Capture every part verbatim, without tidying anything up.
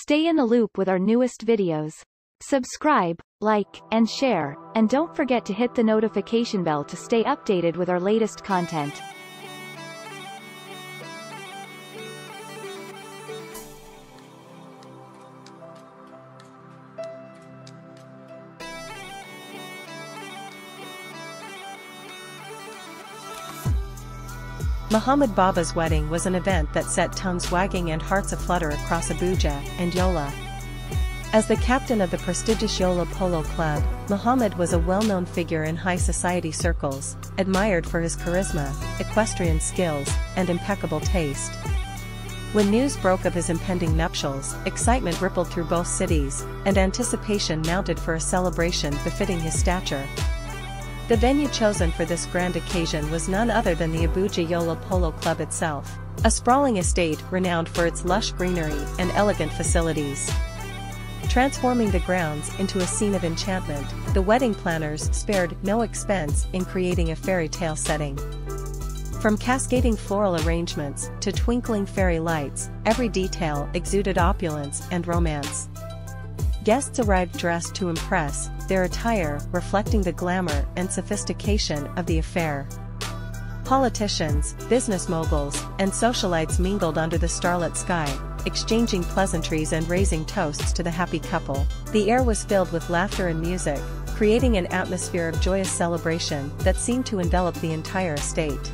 Stay in the loop with our newest videos. Subscribe, like, and share, and don't forget to hit the notification bell to stay updated with our latest content. Muhammad Baba's wedding was an event that set tongues wagging and hearts aflutter across Abuja and Yola. As the captain of the prestigious Yola Polo Club, Muhammad was a well-known figure in high society circles, admired for his charisma, equestrian skills, and impeccable taste. When news broke of his impending nuptials, excitement rippled through both cities, and anticipation mounted for a celebration befitting his stature. The venue chosen for this grand occasion was none other than the Abuja Yola Polo Club itself, a sprawling estate renowned for its lush greenery and elegant facilities. Transforming the grounds into a scene of enchantment, the wedding planners spared no expense in creating a fairy tale setting. From cascading floral arrangements to twinkling fairy lights, every detail exuded opulence and romance. Guests arrived dressed to impress, their attire reflecting the glamour and sophistication of the affair. Politicians, business moguls, and socialites mingled under the starlit sky, exchanging pleasantries and raising toasts to the happy couple. The air was filled with laughter and music, creating an atmosphere of joyous celebration that seemed to envelop the entire estate.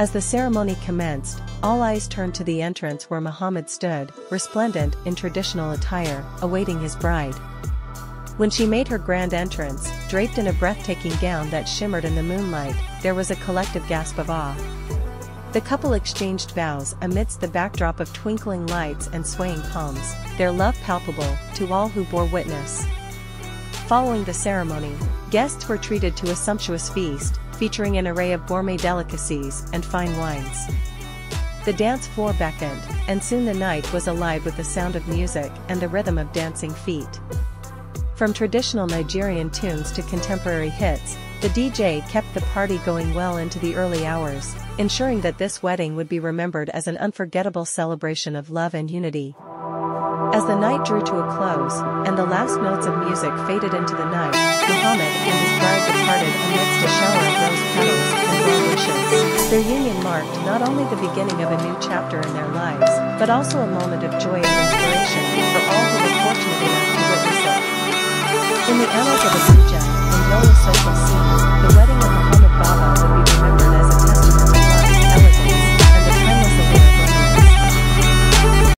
As the ceremony commenced, all eyes turned to the entrance where Muhammad stood, resplendent in traditional attire, awaiting his bride. When she made her grand entrance, draped in a breathtaking gown that shimmered in the moonlight, there was a collective gasp of awe. The couple exchanged vows amidst the backdrop of twinkling lights and swaying palms, their love palpable to all who bore witness. Following the ceremony, guests were treated to a sumptuous feast, featuring an array of gourmet delicacies and fine wines. The dance floor beckoned, and soon the night was alive with the sound of music and the rhythm of dancing feet. From traditional Nigerian tunes to contemporary hits, the D J kept the party going well into the early hours, ensuring that this wedding would be remembered as an unforgettable celebration of love and unity. As the night drew to a close, and the last notes of music faded into the night, Muhammad and his bride departed amidst a shower of rose petals and well wishes. Their union marked not only the beginning of a new chapter in their lives, but also a moment of joy and inspiration for all who were fortunate enough to witness it. In the annals of Abuja and Yola social scene, the wedding of Muhammad Baba